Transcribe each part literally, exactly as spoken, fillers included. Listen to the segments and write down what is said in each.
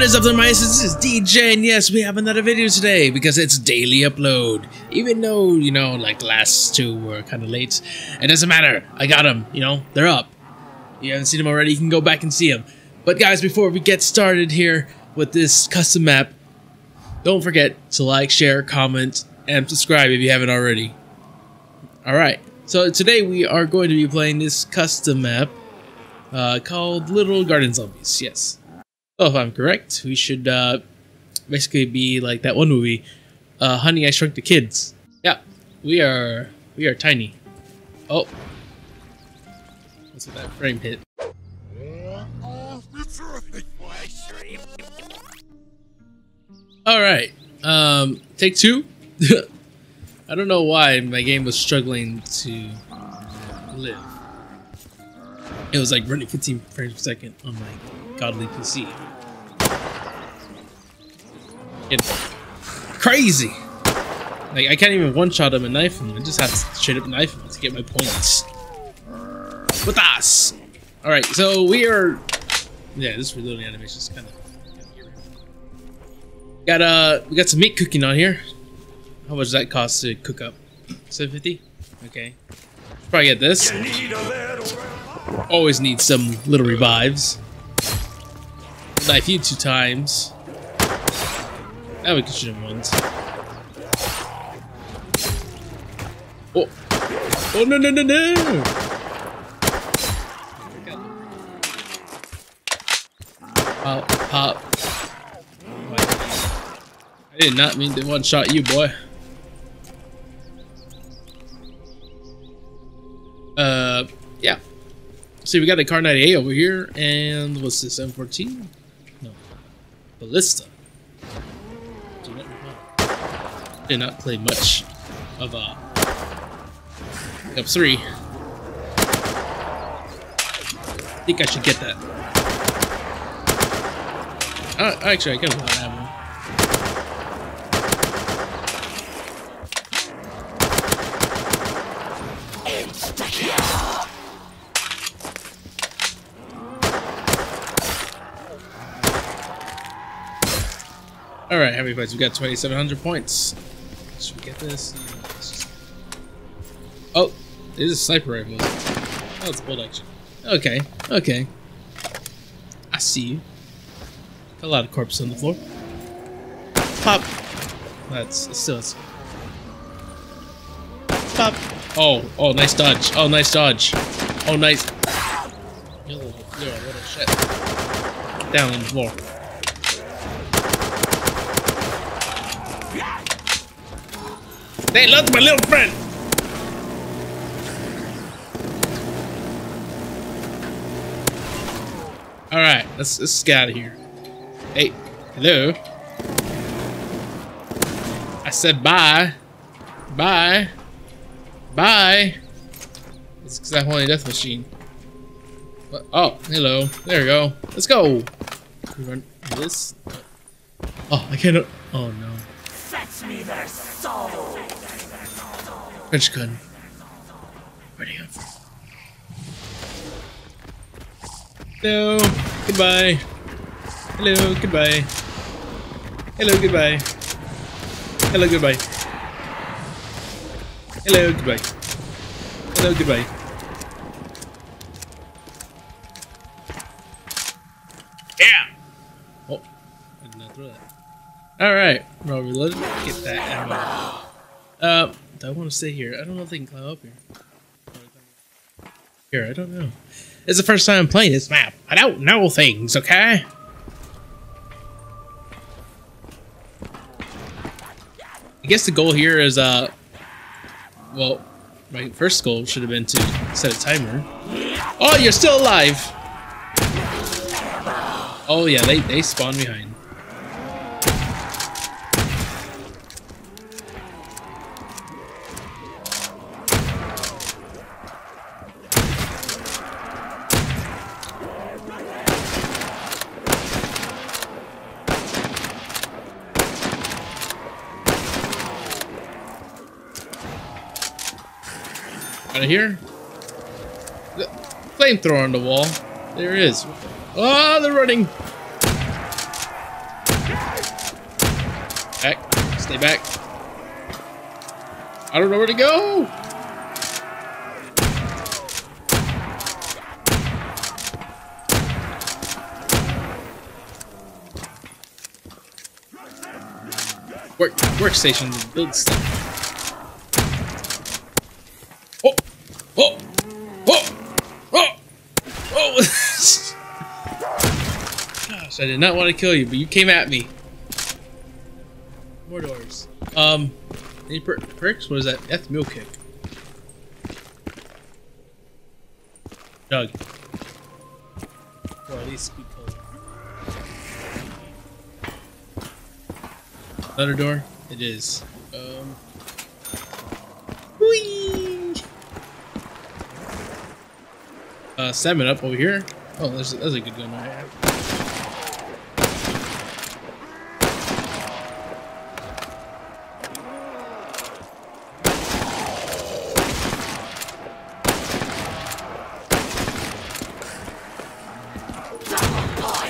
What is up there, mice? This is D J, and yes, we have another video today because it's daily upload. Even though, you know, like the last two were kind of late, it doesn't matter. I got them, you know, they're up. If you haven't seen them already, you can go back and see them. But guys, before we get started here with this custom map, don't forget to like, share, comment, and subscribe if you haven't already. Alright, so today we are going to be playing this custom map uh, called Little Garden Zombies, yes. Oh, if I'm correct, we should uh, basically be like that one movie, uh, Honey, I Shrunk the Kids. Yeah, we are we are tiny. Oh, what's with that frame hit? All right, um, take two. I don't know why my game was struggling to live. It was like running fifteen frames per second on my godly P C. It's crazy. Like, I can't even one-shot him and knife him. I just have to straight up knife him to get my points. With us! Alright, so we are... Yeah, this reloading animation is kind of... Got, uh, we got some meat cooking on here. How much does that cost to cook up? seven fifty? Okay. Probably get this. Always need some little revives. Knife you two times. Now we can shoot him once. Oh! Oh no no no no! Pop pop. I did not mean to one shot you, boy. Uh, yeah. See, we got the Kar ninety-eight over here, and what's this, M fourteen? No. Ballista. Did not, did not play much of uh, Black Ops three. I think I should get that. Uh, actually, I kind of want to have one. Alright, how many points? We got twenty-seven hundred points. Should we get this? Yeah, just... Oh, it is a sniper rifle. Oh, it's a bolt action. Okay, okay. I see you. Got a lot of corpses on the floor. Pop! That's it still is. Pop! Oh, oh, nice dodge. Oh, nice dodge. Oh, nice. Yo, yo, what a shit. Down on the floor. They love my little friend! Alright, let's, let's get out of here. Hey, hello. I said bye. Bye. Bye. It's because I'm holding a death machine. What? Oh, hello. There we go. Let's go. Can we run this? Oh, I can't. Oh, no. Fetch me their soul. French gun. Ready up. Hello. Goodbye. Hello. Goodbye. Hello. Goodbye. Hello. Goodbye. Hello. Goodbye. Hello. Goodbye. Yeah. Oh, I did not throw that. All right. Well, reload. Get that ammo. Uh, I want to stay here. I don't know if they can climb up here. Here, I don't know. It's the first time I'm playing this map. I don't know things, okay? I guess the goal here is, uh... well, my first goal should have been to set a timer. Oh, you're still alive! Oh yeah, they, they spawn behind. Out of here. The flamethrower on the wall. There it is. Oh, they're running. Stay back. I don't know where to go. Work workstation to build stuff. Oh, oh, oh, oh, oh! Gosh, I did not want to kill you, but you came at me. More doors. Um, any per perks? What is that? That's meal kick. Doug. Or at least speak color. Another door? It is. Um. Whee! Uh, salmon up over here. Oh, that's, that's a good gun I have.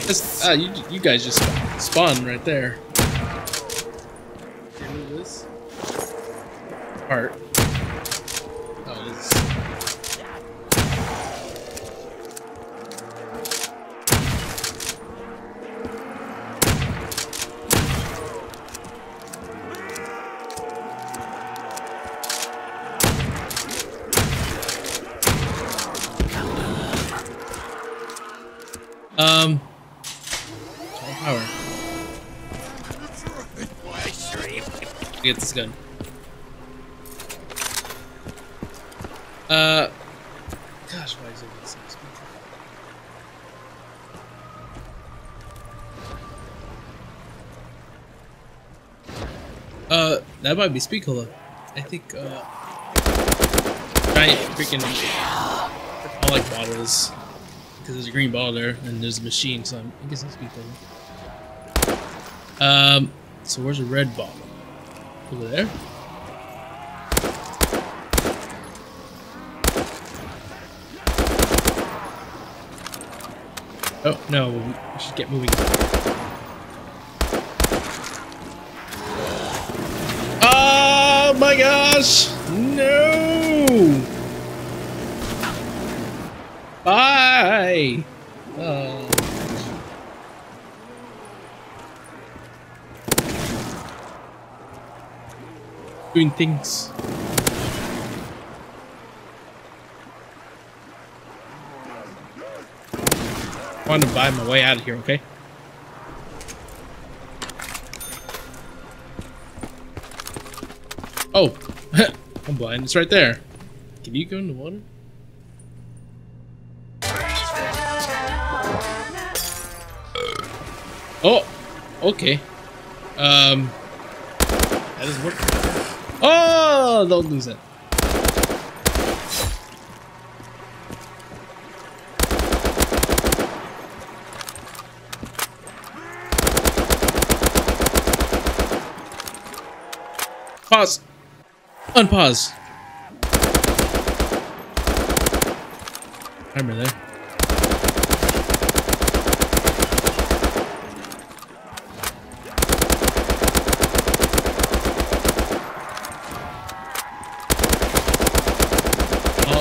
That's, ah, you, you guys just spawned right there. Heart. Oh, it is. Um. Power. Get this gun. Uh, gosh, why is it so expensive? Uh, that might be Speakola. I think, uh, giant freaking, I like bottles. Because there's a green ball there, and there's a machine, so I'm, I guess it's Speakola. Um, so where's the red ball? Over there? Oh, no, we should get moving. Oh my gosh! No! Bye! Oh. Doing things. I want to buy my way out of here, okay? Oh! I'm blind. It's right there. Can you go in the water? Oh! Okay. Um... That doesn't work. Oh! Don't lose it. Pause. Unpause. Timer there. Oh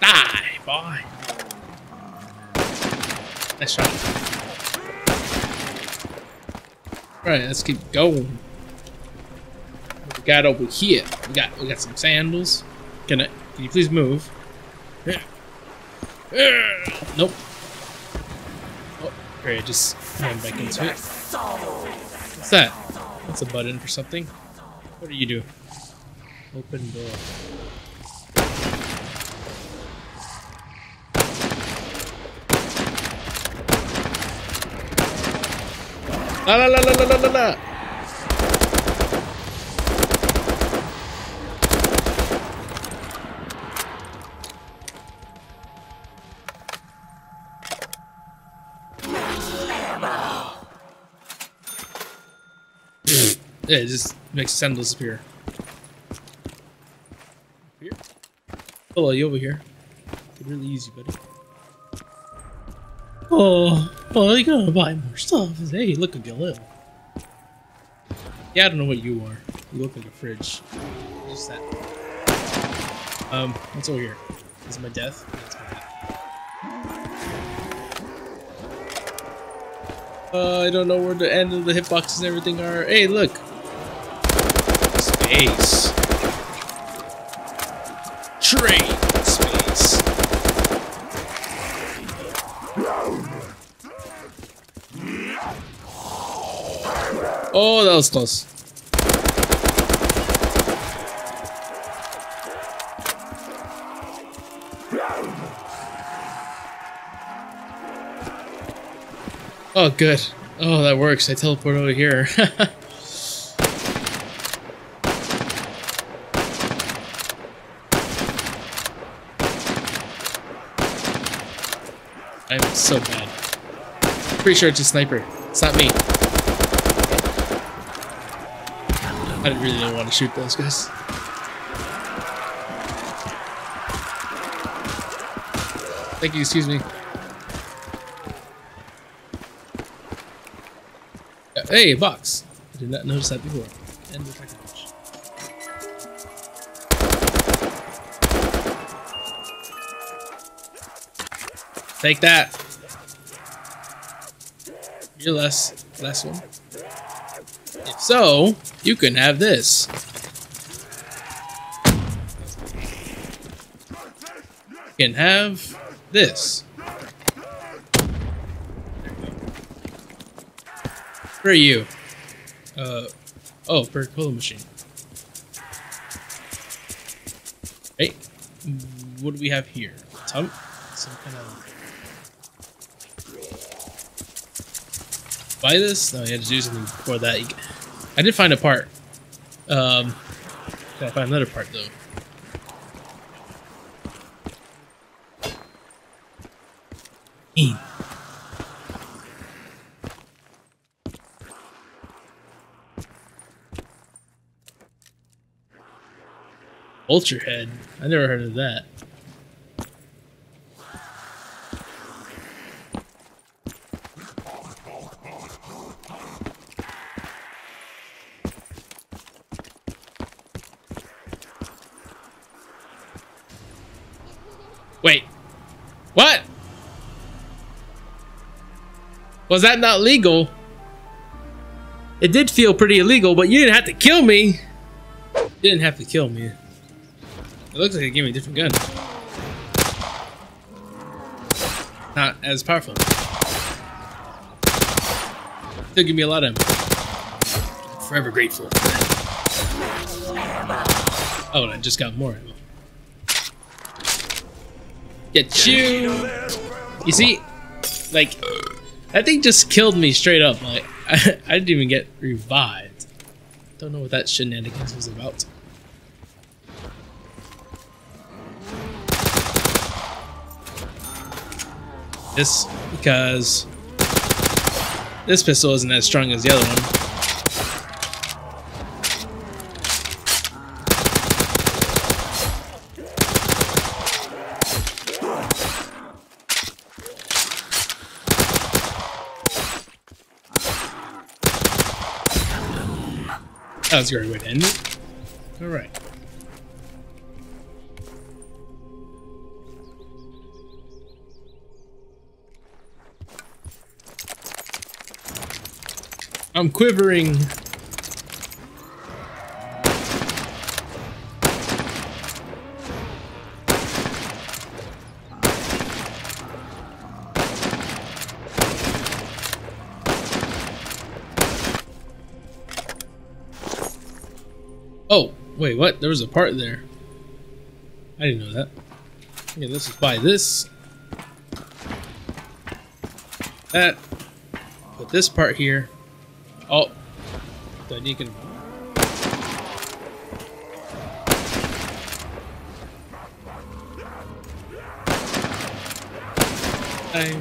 Die, boy. Nice shot. Alright, let's keep going. Got over here. We got we got some sandals. Can I? Can you please move? Yeah. Yeah. Nope. Oh, great. I just ran back into it. What's that? That's a button for something. What do you do? Open door. La la la la la la la. Yeah, it just makes the sentinels appear. Here? Hello, you over here. It's really easy, buddy. Oh, oh, you gotta buy more stuff. Hey, you look like a little. Yeah, I don't know what you are. You look like a fridge. Just that. Um, what's over here? Is it my death? That's my death. Uh, I don't know where the end of the hitboxes and everything are. Hey, look! Space. Train space. Oh, that was close. Oh, good. Oh, that works. I teleport over here. I'm so bad. Pretty sure it's a sniper. It's not me. I didn't really didn't want to shoot those guys. Thank you, excuse me. Hey, box! I did not notice that before. And the tracking punch. Take that! Your last, last one. If so, you can have this. You can have this. Where are you? Uh, oh, Percola machine. Hey, what do we have here? Tump? Some kind of... Buy this? No, you had to do something before that. I did find a part. Um, gotta find another part, though. E. Vulture head? I never heard of that. Wait. What? Was that not legal? It did feel pretty illegal, but you didn't have to kill me. You didn't have to kill me. It looks like it gave me a different gun. Not as powerful. Still give me a lot of ammo. Forever grateful. Oh, and I just got more ammo. Get you! You see, like, that thing just killed me straight up. Like, I, I didn't even get revived. Don't know what that shenanigans was about. This, because this pistol isn't as strong as the other one. That was a great way to end it. All right. I'm quivering. Oh, wait, what? There was a part there. I didn't know that. Okay, let's just buy this. That. Put this part here. Oh, the deacon. Die,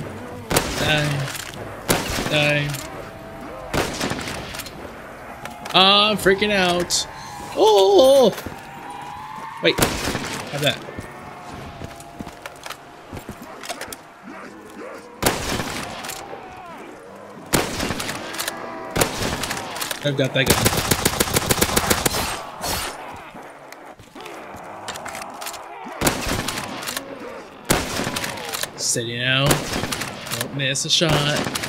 die, die. Uh, I'm freaking out. Oh! Wait. How's that? I've got that guy. Steady now. Don't miss a shot.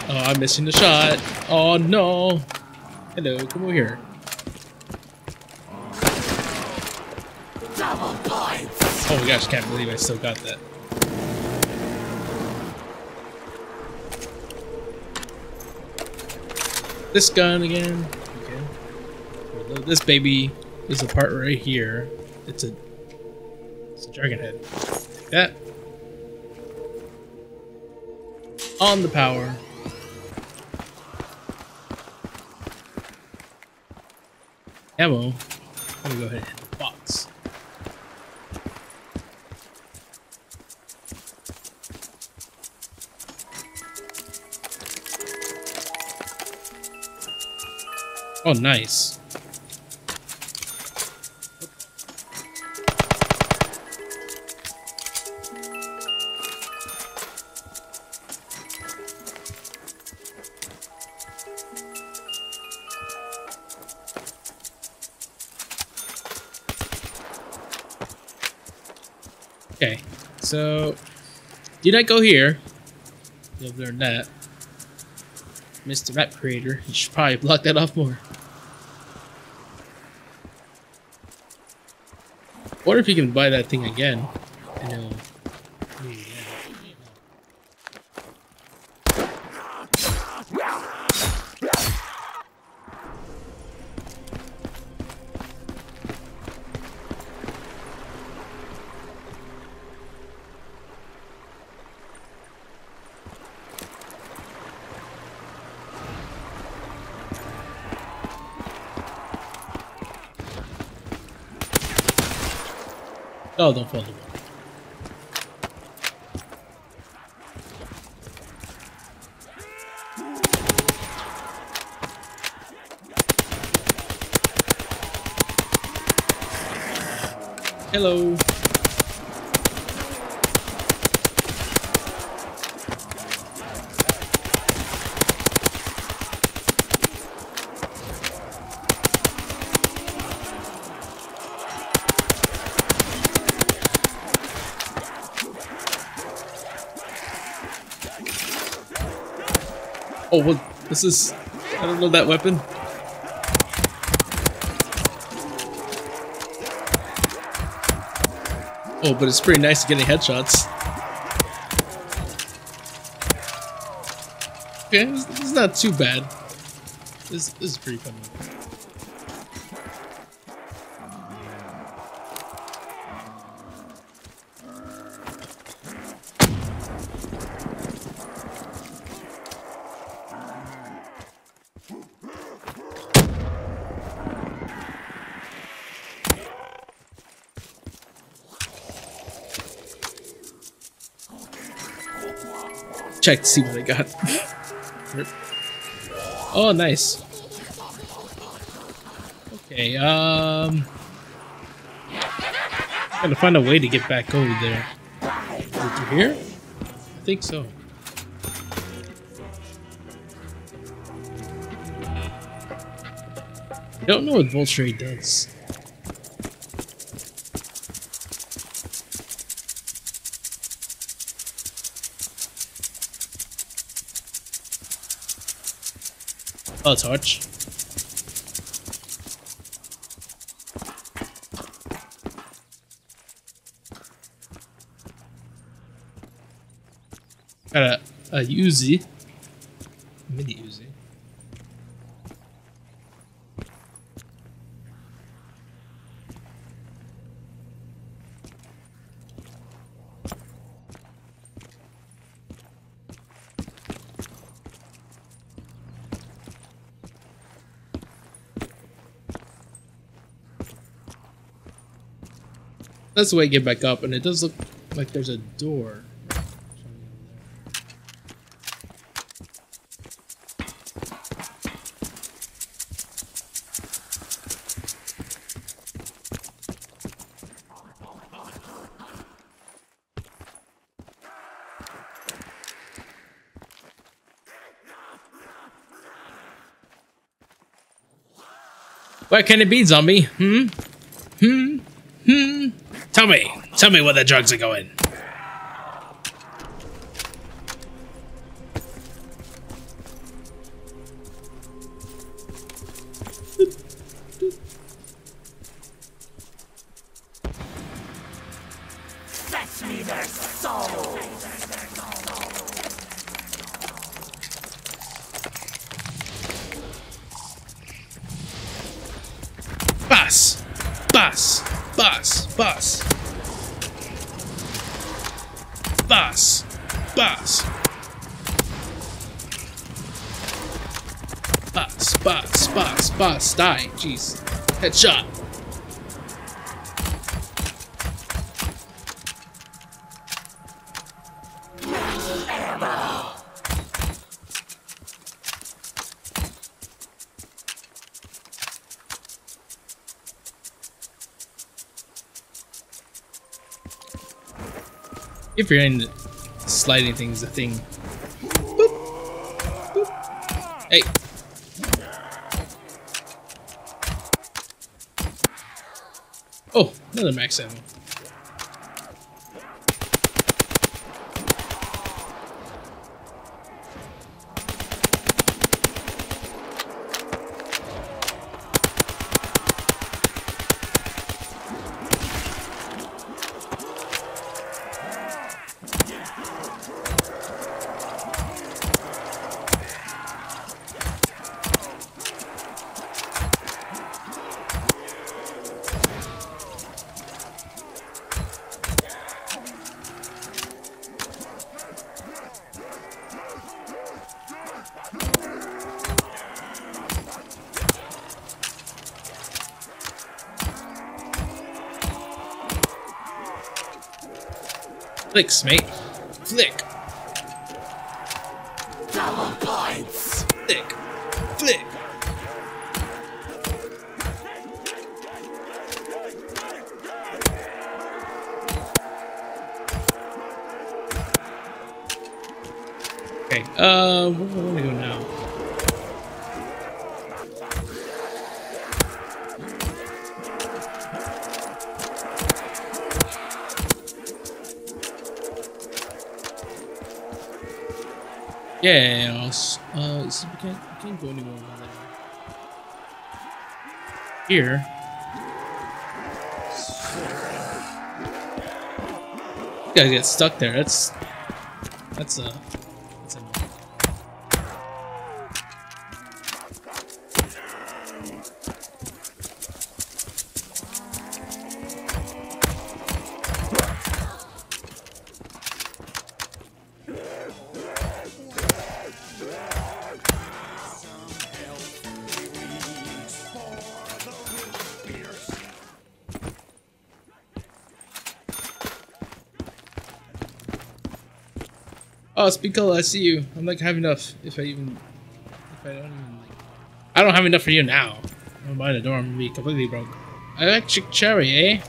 Oh, I'm missing the shot. Oh, no. Hello, come over here. Double points. Oh my gosh, can't believe I still got that. This gun again. Okay. This baby is a part right here. It's a, it's a dragon head. Like that. On the power. Ammo. I'm gonna go ahead and hit the box. Oh, nice. Okay, so did I go here? You'll learn that. Mister Map Creator, you should probably block that off more. Wonder if you can buy that thing again. And it'll... Oh, don't fall to the wall. Hello. Oh, well, this is... I don't know that weapon. Oh, but it's pretty nice to get any headshots. Okay, this, this is not too bad. This, this is pretty fun. Check to see what I got. Oh, nice. Okay, um... gotta find a way to get back over there. Is it through here? I think so. I don't know what Voltray does. I'll touch. Got a, a Uzi. Mini Uzi. That's the way I get back up, and it does look like there's a door. What can it be, zombie? Hmm? Hmm? Hmm? Tell me. Tell me where the drugs are going. Bus! Bus! Bus! Bus! Bus! Bus! Bus! Bus! Bus! Bus! Die! Jeez! Headshot! If you're in sliding things, the thing. Boop. Boop. Hey. Oh, another max ammo. Flicks, mate. Flick. Double points. Flick. Flick. Okay. Uh, where do I want to go now? Yeah, uh, so we can't, we can't go anywhere over there. Here. You guys get stuck there. That's that's a. Uh, Oh, Speakle, I see you. I'm like have enough. If I even, if I don't even like, I don't have enough for you now. I'm by the door. I'm gonna be completely broke. Electric cherry, eh?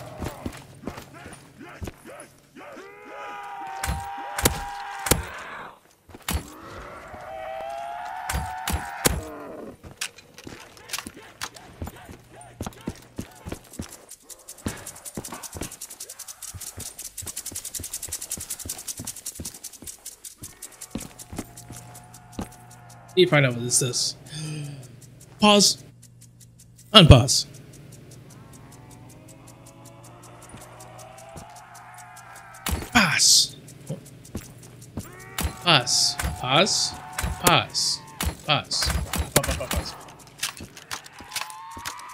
Need to find out what this is. Pause. Unpause. Pause. Pause. Pause. Pause. Pause. Pause.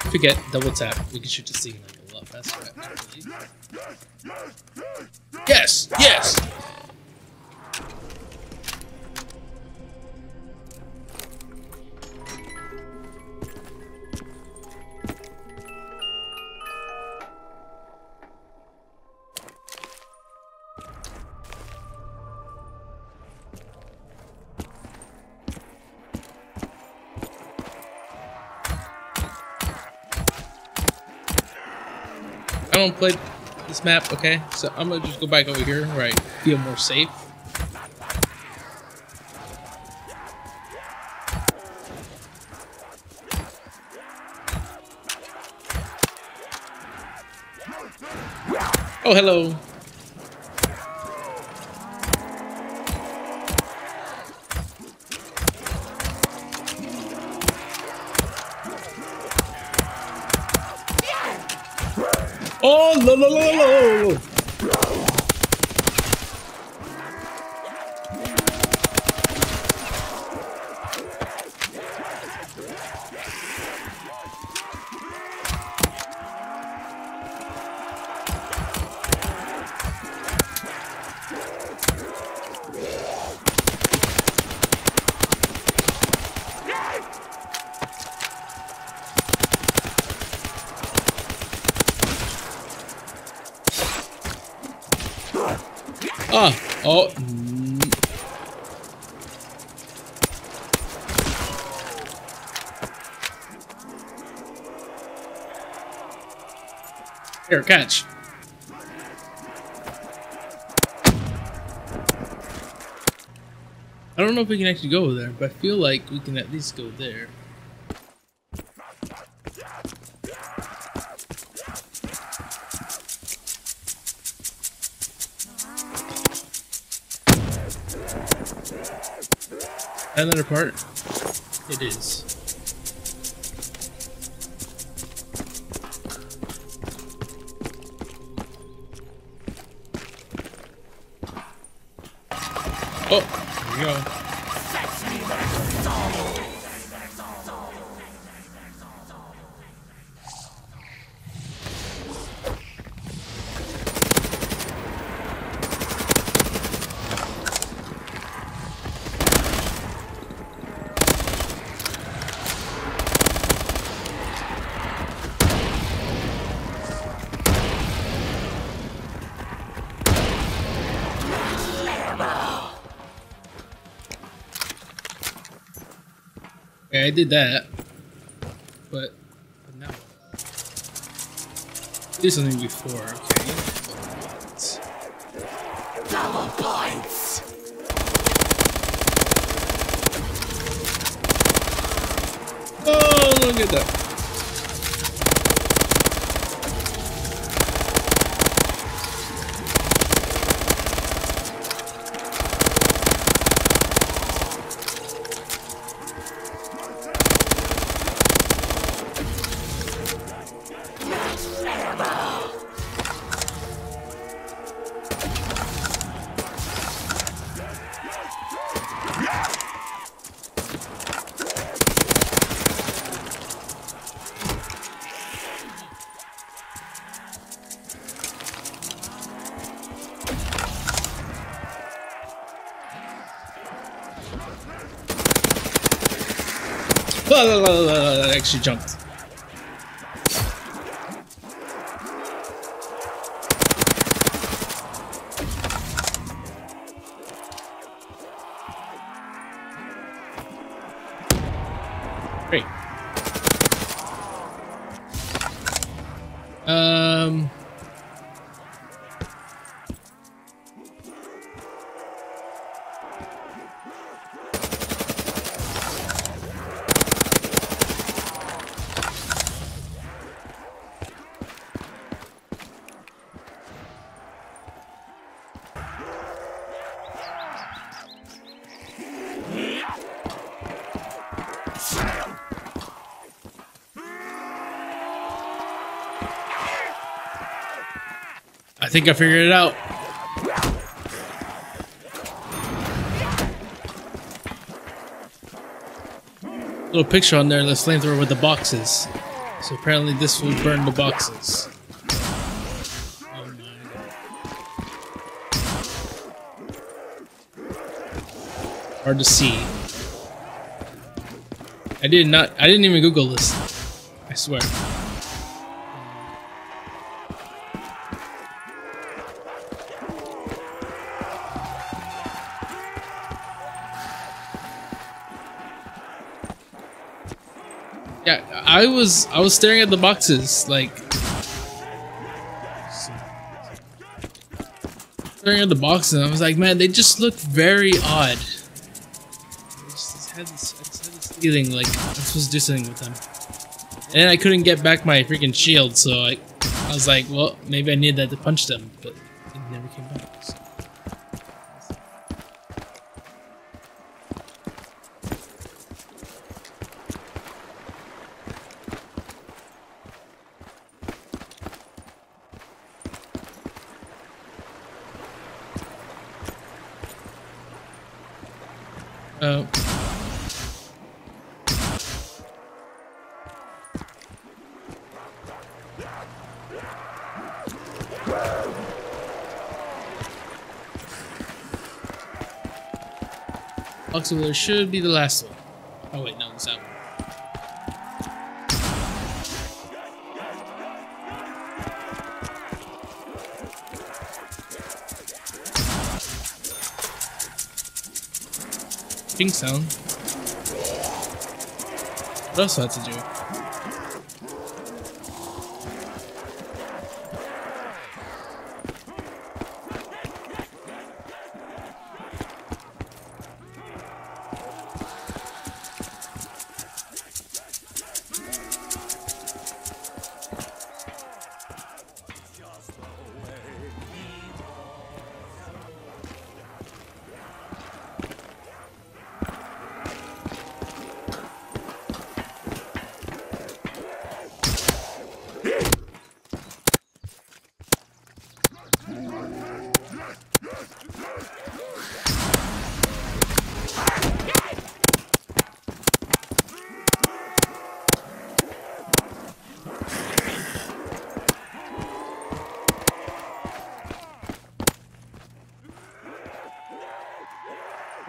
If we get double tap, we can shoot this thing like a lot faster. Yes! Yes! I don't play this map, okay? So I'm gonna just go back over here where I feel more safe. Oh, hello. Oh, lo, lo, lo, lo. Ah, oh, here, catch. I don't know if we can actually go there, but I feel like we can at least go there. Another part? It is. Oh, here we go. I did that, but no. Do something before, okay? Double points. Oh, look at that! I actually jumped. Great. Um. I think I figured it out. Little picture on there, the flamethrower with the boxes. So apparently this will burn the boxes. Hard to see. I did not, I didn't even Google this. I swear. Yeah, I was, I was staring at the boxes, like. Staring at the boxes, and I was like, man, they just look very odd. I had this, I had this feeling like I'm supposed to do something with them. And then I couldn't get back my freaking shield, so I, I was like, well, maybe I need that to punch them, but it never came back. So. Oh. Also, there should be the last one. Oh wait, no, it's that one. Pink sound. What else do I have to do?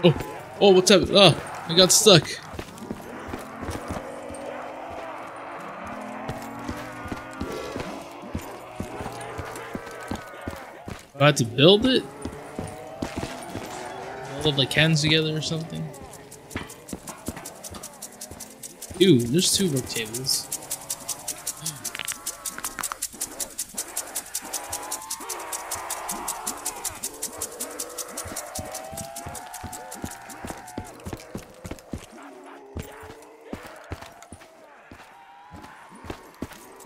Oh, oh, what's up? Oh, I got stuck. Do I have to build it? Build like cans together or something? Ew, there's two work tables.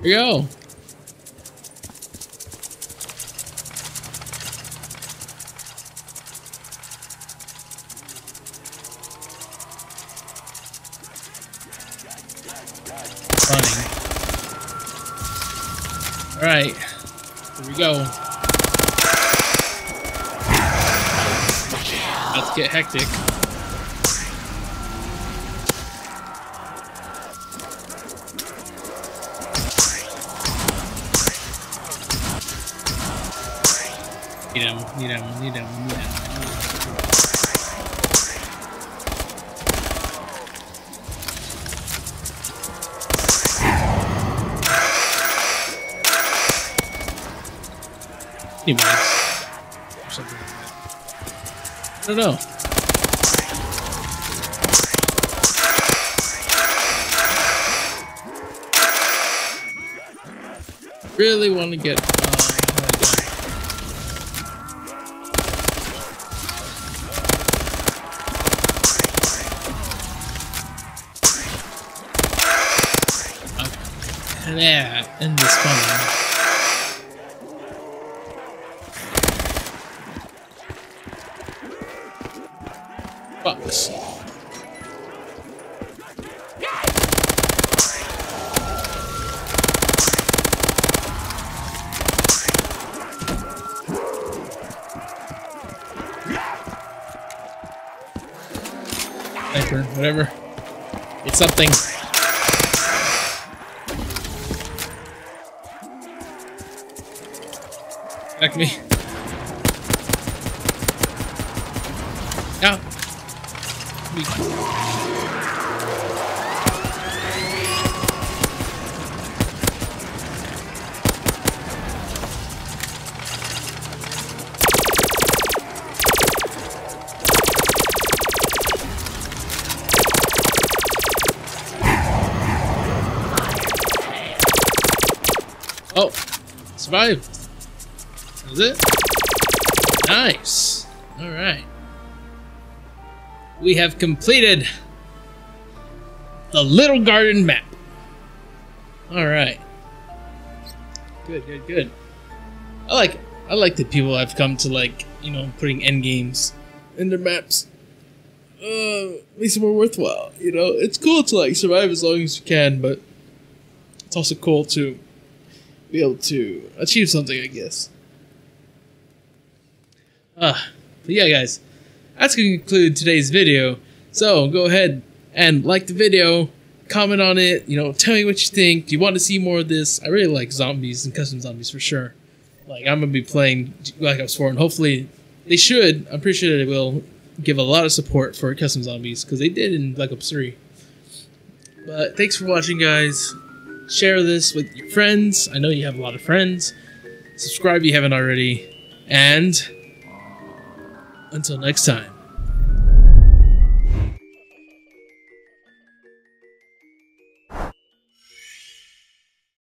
Here we go. Running. All right. Here we go. Let's get hectic. Need him, need him, need him, need him. He wants or something like that. I don't know. Really want to get Yeah, end this fun. Box. Sniper, whatever. It's something. Back me. Now. Oh, survived. Is it? Nice. All right. We have completed the Little Garden map. All right. Good, good, good. I like I like that people have come to, like, you know, putting end games in their maps. Uh, makes it more worthwhile, you know? It's cool to, like, survive as long as you can, but it's also cool to be able to achieve something, I guess. Uh, but yeah, guys, that's going to conclude today's video. So go ahead and like the video, comment on it, you know, tell me what you think. Do you want to see more of this? I really like zombies and custom zombies for sure. Like, I'm going to be playing Black Ops four, and hopefully they should, I'm pretty sure they will, give a lot of support for custom zombies, because they did in Black Ops three. But thanks for watching, guys. Share this with your friends. I know you have a lot of friends. Subscribe if you haven't already. And until next time.